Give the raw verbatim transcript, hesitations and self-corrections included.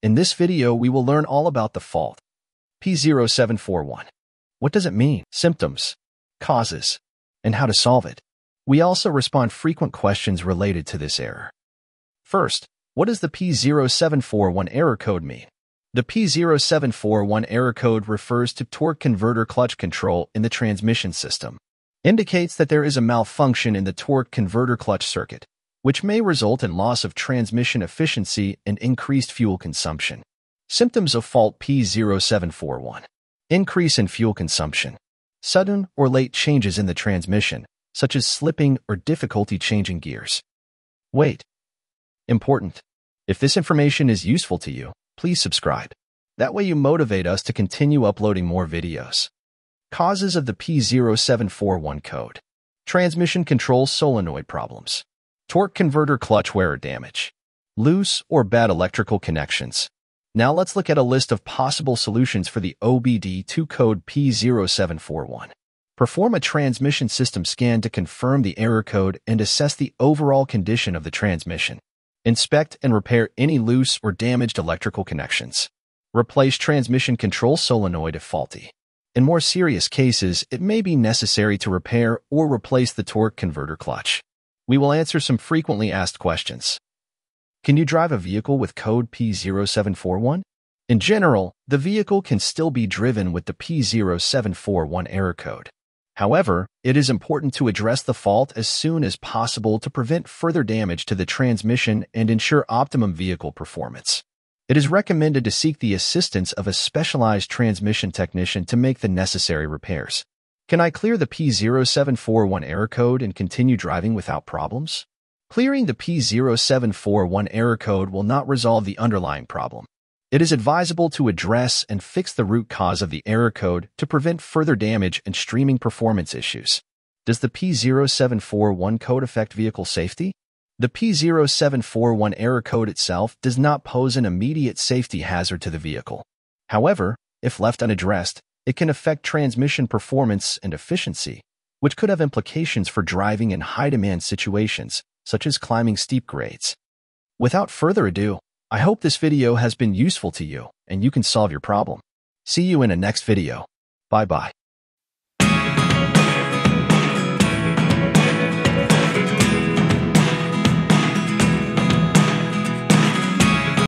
In this video, we will learn all about the fault. P zero seven four one. What does it mean? Symptoms, causes, and how to solve it. We also respond frequent questions related to this error. First, what does the P zero seven four one error code mean? The P zero seven four one error code refers to torque converter clutch control in the transmission system. Indicates that there is a malfunction in the torque converter clutch circuit, which may result in loss of transmission efficiency and increased fuel consumption. Symptoms of fault P zero seven four one. Increase in fuel consumption. Sudden or late changes in the transmission, such as slipping or difficulty changing gears. Weight. Important. If this information is useful to you, please subscribe. That way you motivate us to continue uploading more videos. Causes of the P zero seven four one code. Transmission control solenoid problems. Torque converter clutch wear or damage. Loose or bad electrical connections. Now let's look at a list of possible solutions for the O B D two code P zero seven four one. Perform a transmission system scan to confirm the error code and assess the overall condition of the transmission. Inspect and repair any loose or damaged electrical connections. Replace transmission control solenoid if faulty. In more serious cases, it may be necessary to repair or replace the torque converter clutch. We will answer some frequently asked questions. Can you drive a vehicle with code P zero seven four one? In general, the vehicle can still be driven with the P zero seven four one error code. However, it is important to address the fault as soon as possible to prevent further damage to the transmission and ensure optimum vehicle performance. It is recommended to seek the assistance of a specialized transmission technician to make the necessary repairs. Can I clear the P zero seven four one error code and continue driving without problems? Clearing the P zero seven four one error code will not resolve the underlying problem. It is advisable to address and fix the root cause of the error code to prevent further damage and streaming performance issues. Does the P zero seven four one code affect vehicle safety? The P zero seven four one error code itself does not pose an immediate safety hazard to the vehicle. However, if left unaddressed, it can affect transmission performance and efficiency, which could have implications for driving in high-demand situations, such as climbing steep grades. Without further ado, I hope this video has been useful to you and you can solve your problem. See you in the next video. Bye-bye.